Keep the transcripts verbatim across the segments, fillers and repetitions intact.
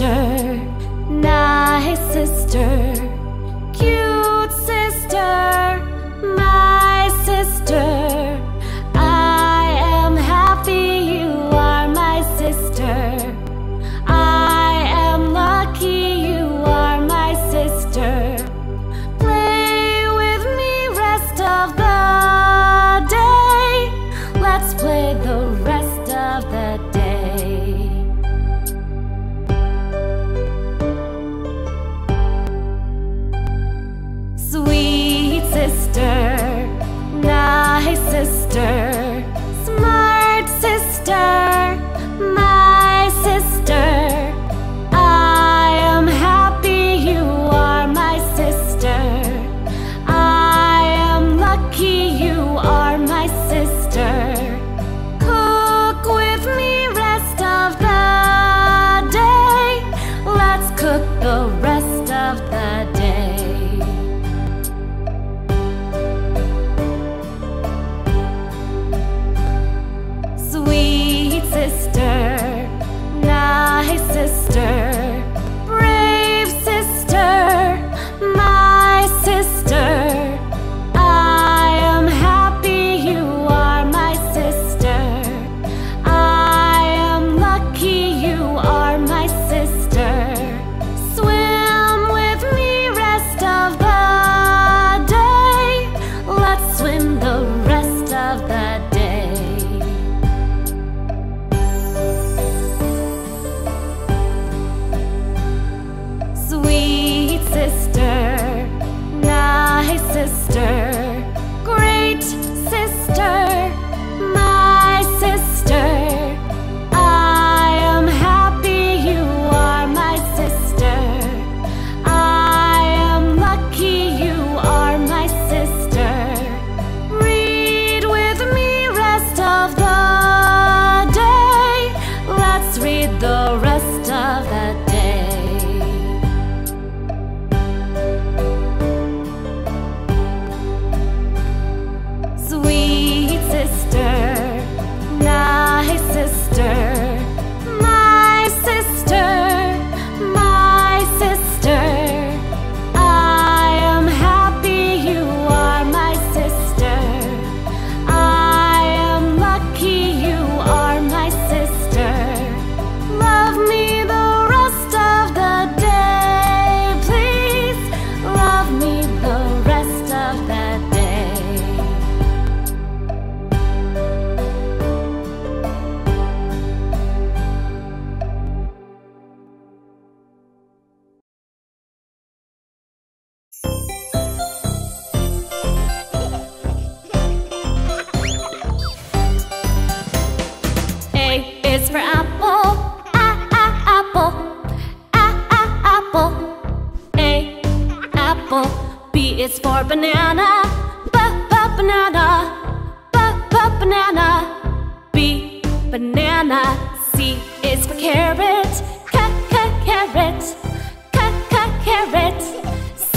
sister, nice sister, cute sister, my sister. I am happy you are my sister. I am lucky you are my sister. Play with me rest of the day. Let's play the rest of the day. Sweet sister, nice sister, smart sister, my sister. I am happy you are my sister. I am lucky you are my sister. Cook with me rest of the day. Let's cook the rest of the day. Sweet sister, nice sister, brave sister, my sister. I am happy you are my sister. I am lucky you are my sister. Swim with me rest of the day. Let's swim the rest of the day. Sweet sister, nice sister, great sister, my sister. I am happy you are my sister. I am lucky you are my sister. Read with me rest of the day. Let's read the rest of the day. Sweet sister, nice sister, my sister, my sister. I am happy you are my sister. I am lucky you are my sister. Love me the rest of the day, please. Love me the rest of the day. A is for apple, a a apple, a a apple, a apple. B is for banana, b b banana, b b banana, b banana. C is for carrot, c c carrot, c c carrot, C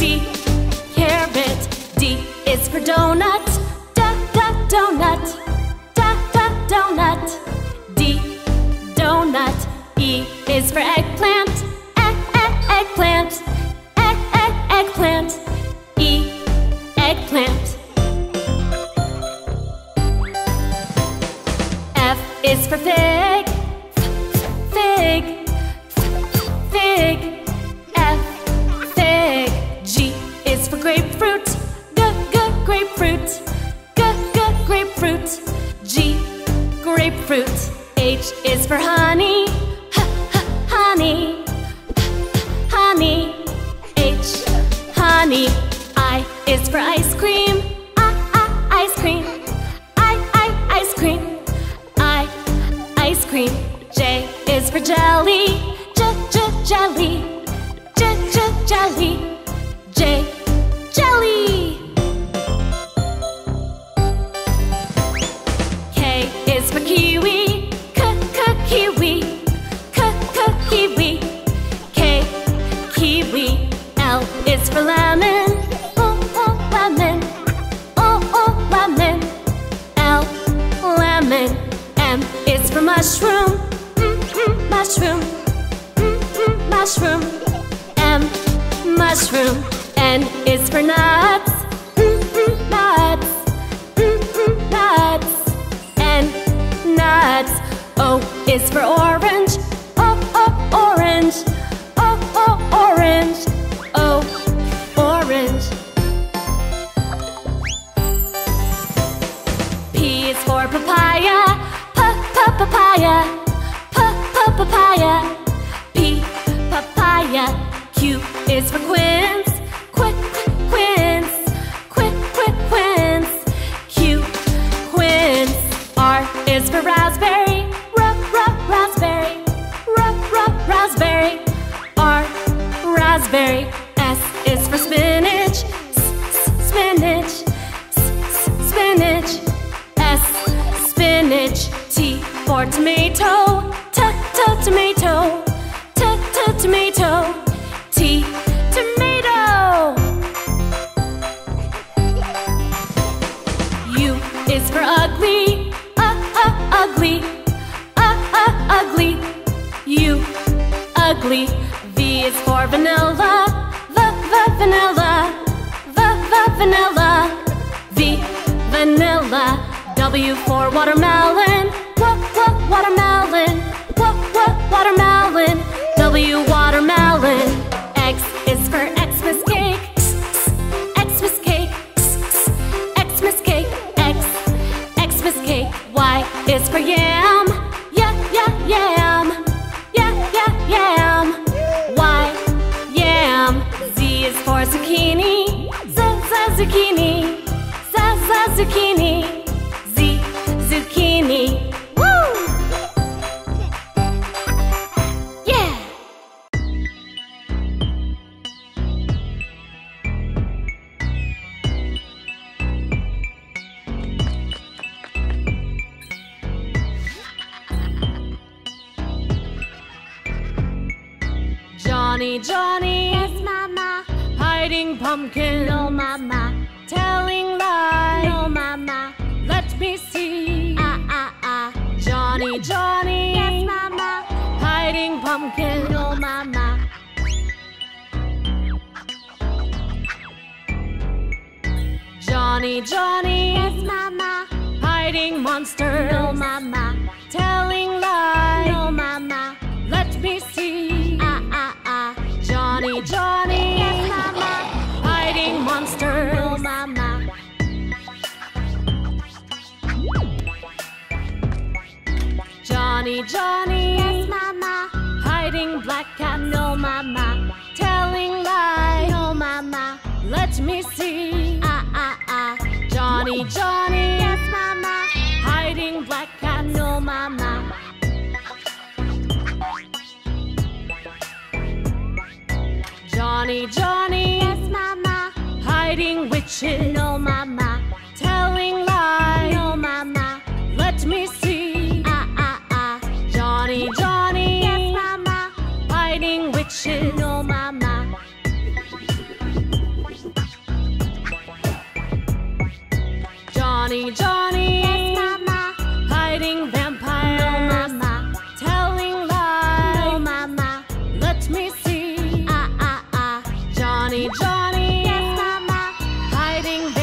carrot. D is for donut, d d donut, d d donut, donut. E is for eggplant, egg, egg, eggplant, egg, egg, eggplant, E, eggplant. F is for fig, fig, fig, F, fig. G is for grapefruit, g, g, grapefruit, g, g, grapefruit, G, grapefruit. H is for honey, h, h, honey, h, honey, H, honey. I is for ice cream, I, I, ice cream, I, I, ice cream, I, ice cream. J is for jelly, j, j, jelly, j, j, jelly, J, jelly. K is for kiwi, kiwi, k, k, kiwi, K, kiwi. L is for lemon, oh, oh, lemon, oh, oh, lemon, L, lemon. M is for mushroom, mm, mm, mushroom, mm, mm, mushroom. mushroom, M, mushroom, N is for nuts, mm-mm, nuts, mm-mm, nuts, N, nuts. O is for orange, O, O, orange, O, O, orange, O, orange. P is for papaya, P, P, papaya, P, P, papaya. Q is for quince, quick, quick, quince, quick, quick, quince, Q, quince. R is for raspberry, r, r, raspberry, r, r, raspberry, R, raspberry. S is for spinach, s, s, spinach, s, s, spinach, S, spinach. T for tomato, t, t, tomato, t, t, tomato. T, tomato. U is for ugly, uh, uh, ugly, uh, uh, ugly, U, ugly. V is for vanilla, the, the, vanilla, the, the, vanilla, V, vanilla. W for watermelon, what, what, watermelon, what, what, watermelon, W, watermelon. X is for Xmas cake, Xmas cake, Xmas cake, X, Xmas cake. Y is for yam, yeah, yeah, yam, yeah, yeah, yam, Y, yam. Z is for zucchini, Z, Z, zucchini, Z, Z, zucchini, Z, zucchini. Johnny, Johnny, yes, Mama. Hiding pumpkins, no, Mama. Telling lies, no, Mama. Let me see, ah, ah, ah. Johnny, Johnny, yes, Mama. Hiding pumpkins, no, Mama. Johnny, Johnny, yes, Mama. Hiding monsters, no, Mama. Telling lies, no, Mama. Let me see. Johnny, Johnny, yes, Mama. Hiding monsters, no, Mama. Johnny, Johnny, yes, Mama. Hiding black cat, no, Mama. Telling lies, no, Mama. Let me see, ah, ah, ah. Johnny, Johnny, yes, Mama. Hiding black cat, no, Mama. Johnny, Johnny, yes, Mama. Hiding witches, no, Mama. Telling lies, no, Mama. Let me see, ah, ah, ah. Johnny, Johnny, yes, Mama. Hiding witches, no, Mama. Johnny, Johnny, yes, Mama. Hiding vampires, no, Mama. Telling lies, no, Mama. Let me see. Johnny, Johnny, yes, Mama. Hiding there.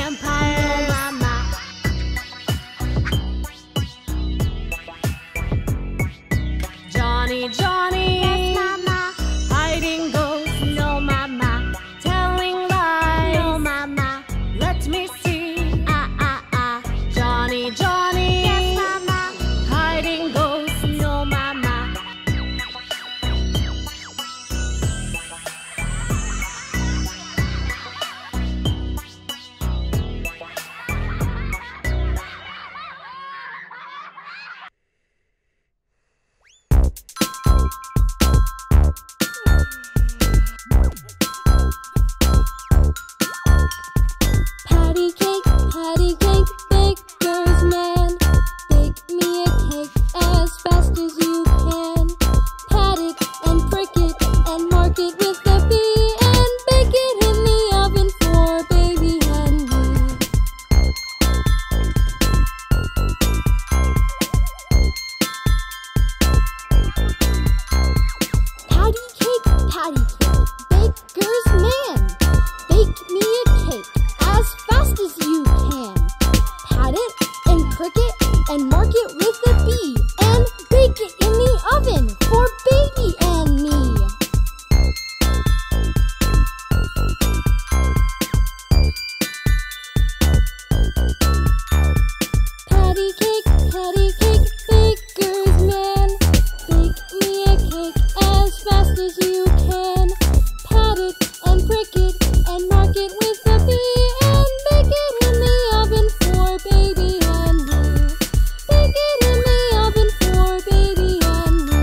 cook it and mark it with a B and bake it in the oven for baby and me. Patty cake, patty cake, baker's man, bake me a cake as fast as you can. Pat it and prick it and mark it with a B and bake it in the oven for baby and me. Bake it in the oven for baby and me.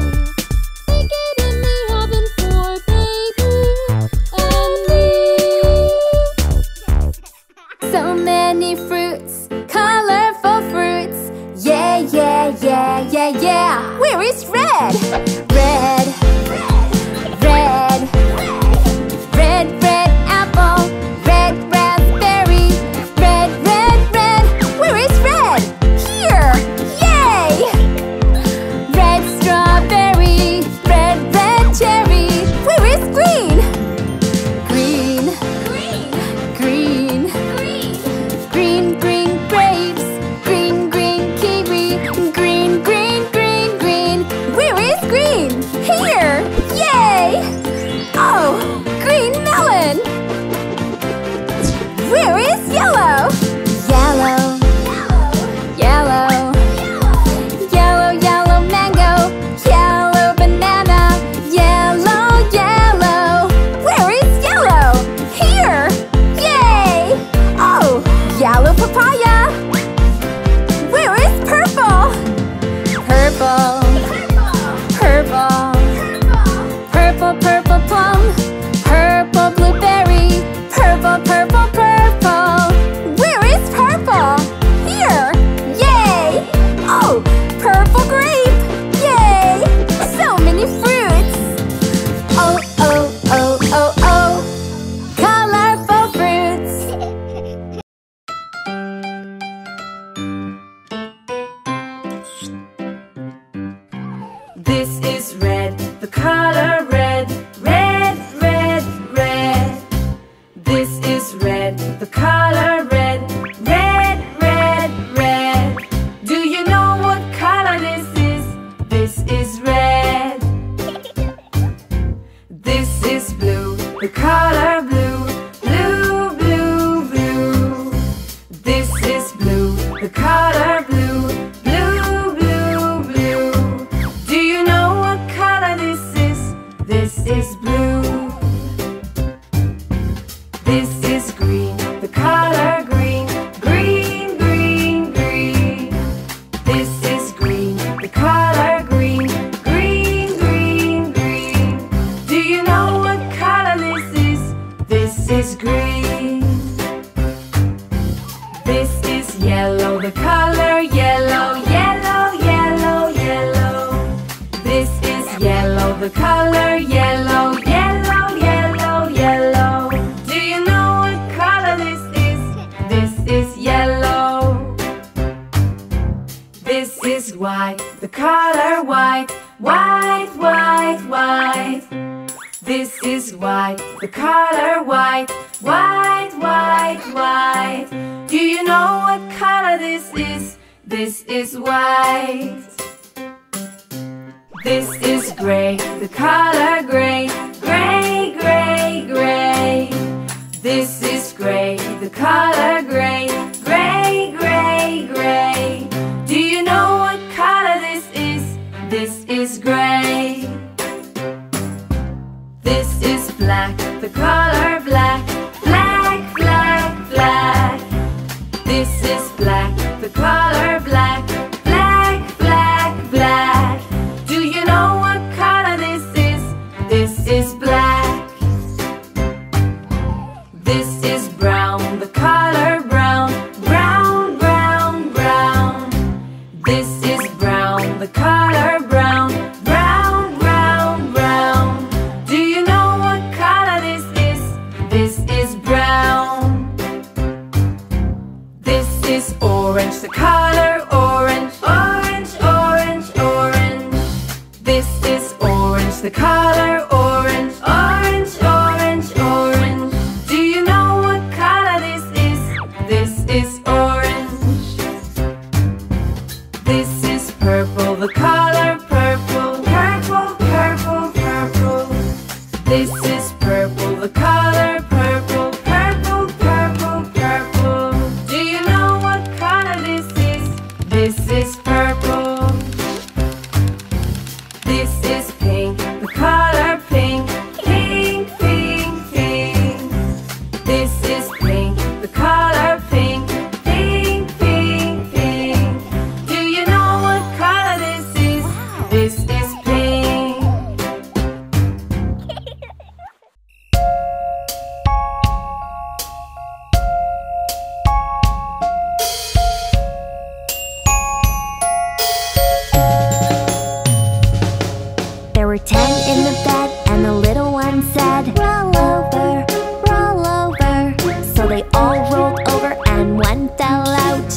Bake it in the oven for baby and me. So many fruits, colorful fruits. Yeah, yeah, yeah, yeah, yeah. Where is red? Red, red, red. This is orange, the color orange. This is purple, the color purple. Purple, purple, purple. This is purple, the color purple. Purple, purple, purple. Do you know what color this is? This is purple. This is pink, the color pink. Pink, pink, pink. This is pink, the color pink. This is pink. There were ten in the bed, and the little one said, roll over, roll over. So they all rolled over, and one fell out.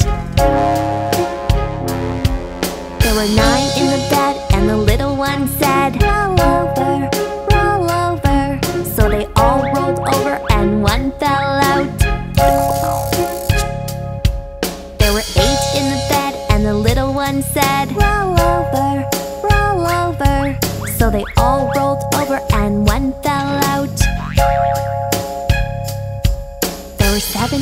There were nine in the bed, and the little one said, roll over, roll over. So they all rolled over and one fell out. There were eight in the bed, and the little one said, roll over, roll over. So they all rolled over and one fell out. There were seven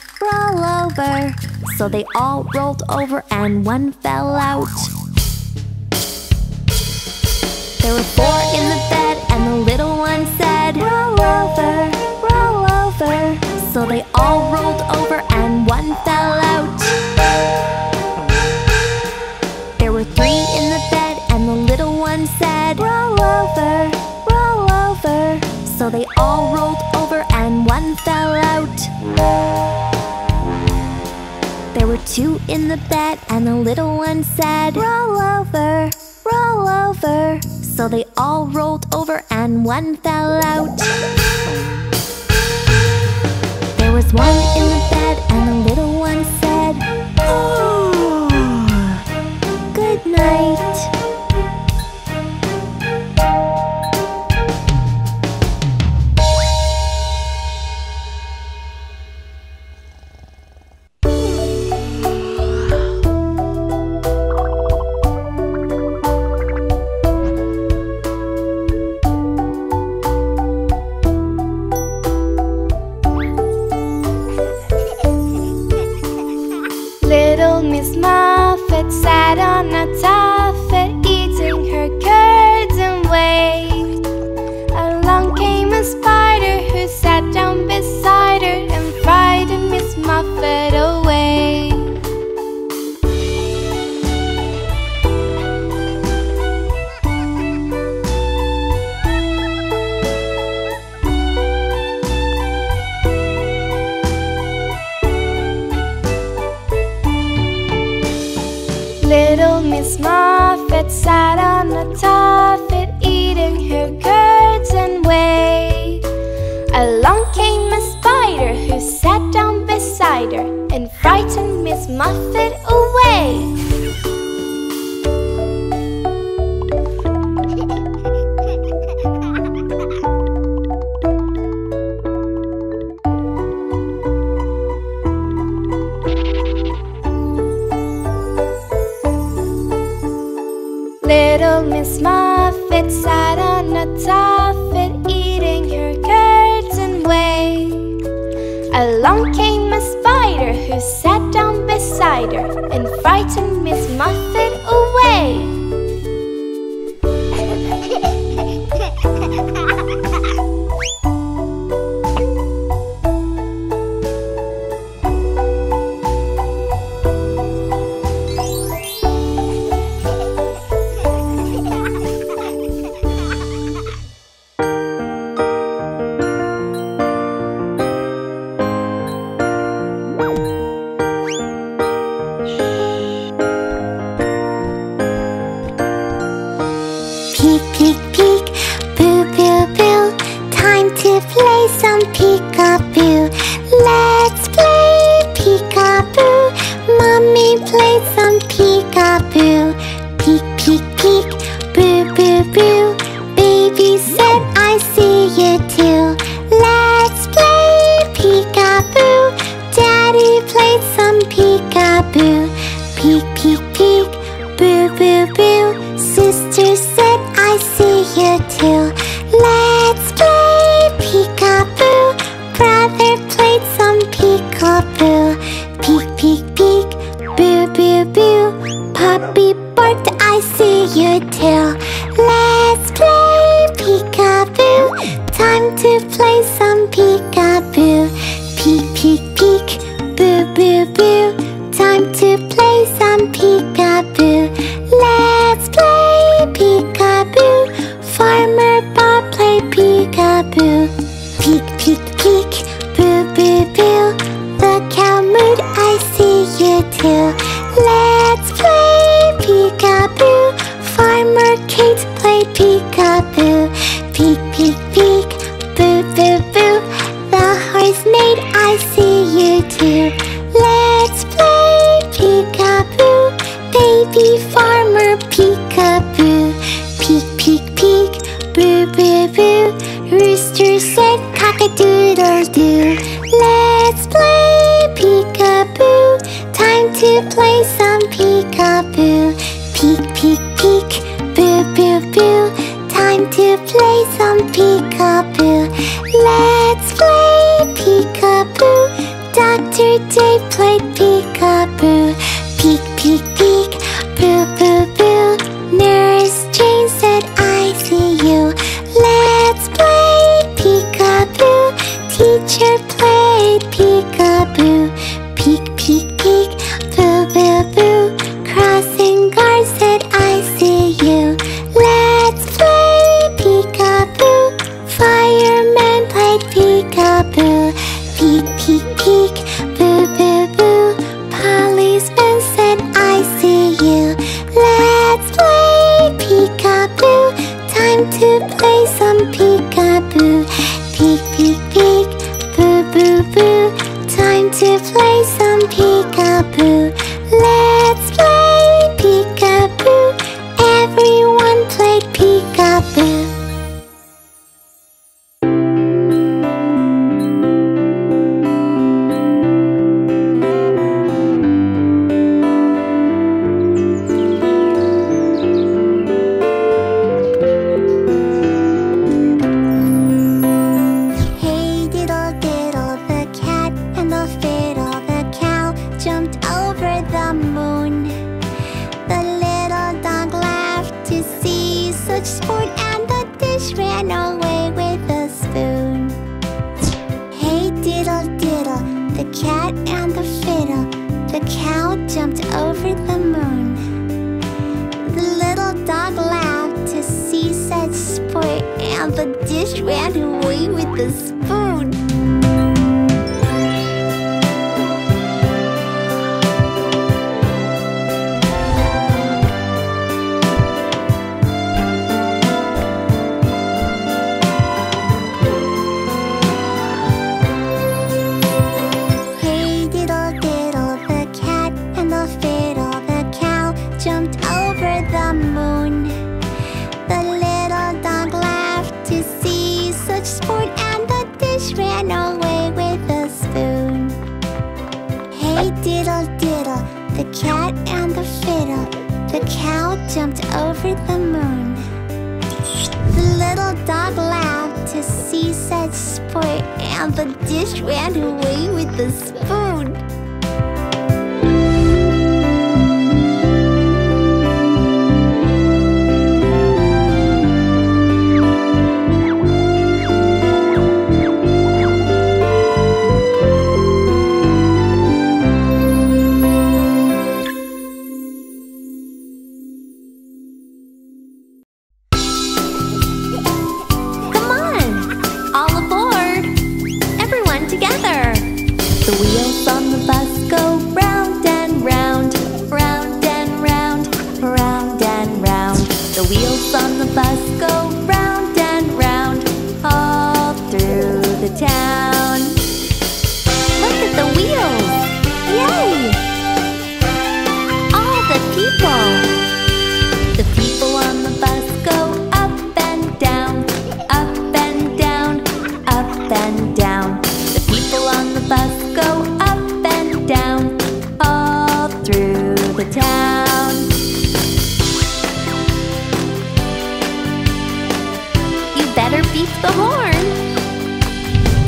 So they all rolled over and one fell out. There were four in the bed, and the little one said, roll over, roll over. So they all rolled over and one fell out. There were three in the bed, and the little one said, roll over, roll over. So they all rolled over and one fell out. There were two in the bed, and the little one said, roll over, roll over. So they all rolled over and one fell out. There was one in the bed, and the little one said, oh, good night. Let's play peekaboo. Time to play some peekaboo. Peek, peek, peek, boo, boo, boo. Time to play some peekaboo. Let's play peekaboo. Farmer Bob play peekaboo. Peek, peek, peek, boo, boo, boo. Look how mood I see you too. Let's play peekaboo. Farmer Kate play peekaboo. Peek, peek, peek, boo, boo, boo. The horse maid, I see you too. Let's play peekaboo. Baby farmer peekaboo. Peek, peek, peek, boo, boo, boo. Rooster said cock-a-doodle-doo. Let's play peekaboo. Time to play some peekaboo. Peek, peek, peek, boo, boo, boo. Time to play some peekaboo. Let's play peekaboo. Doctor Day played peekaboo. Peek, peek, peek, boo, boo, boo. Nurse Jane said, I see you. Let's play peekaboo. Teacher played peekaboo. Peek, peek, peek, boo, boo, boo. Crossing guard said, I see you. Let's play peekaboo. Fireman played peekaboo. Peek, peek, peek, boo, boo, boo. Policeman said, I see you. Let's play peekaboo. Time to play some peekaboo. Peek, peek, peek, boo, boo, boo. Time to play some peekaboo. Let's play peekaboo. Everyone played peekaboo. The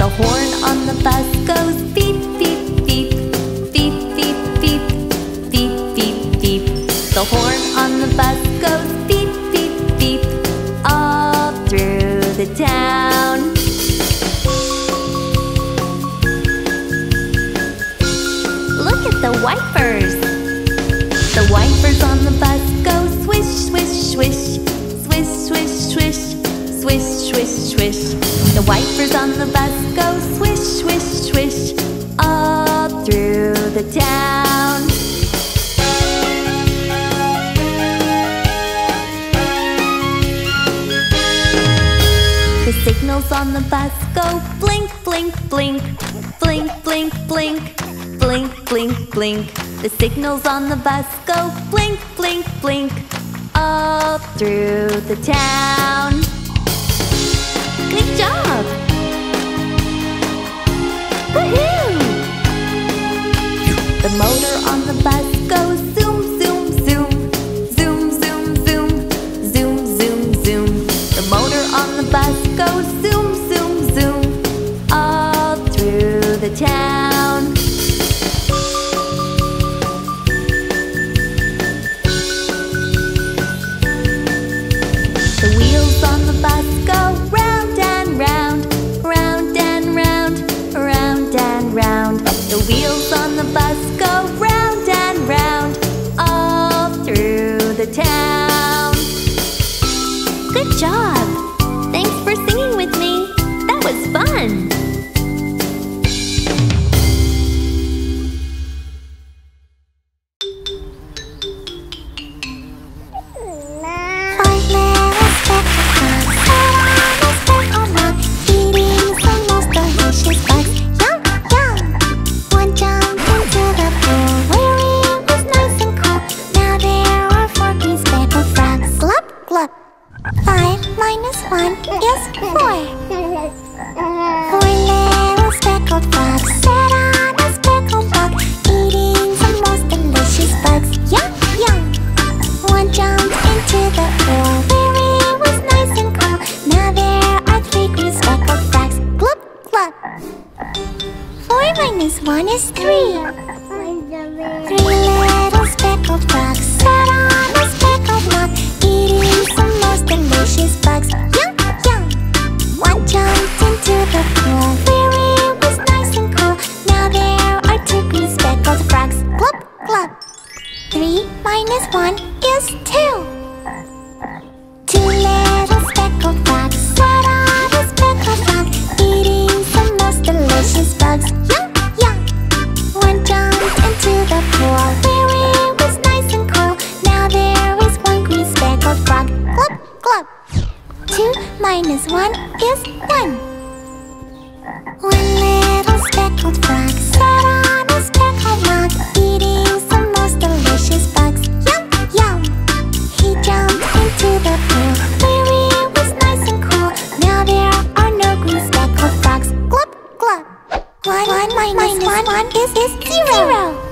horn on the bus goes beep, beep, beep. swish. The wipers on the bus go swish, swish, swish, all through the town. The signals on the bus go blink, blink, blink, blink, blink, blink, blink, blink, blink. The signals on the bus go blink, blink, blink, all through the town. Good job! Woohoo! The motor on the bus goes zoom, zoom, zoom, zoom, zoom, zoom, zoom, zoom, zoom. The motor on the bus goes zoom, zoom, zoom, all through the town. The wheels on the bus go round. Round, round and round, round and round. The wheels on the bus go round and round, all through the town. Good job! Thanks for singing with me. That was fun! One minus one is zero.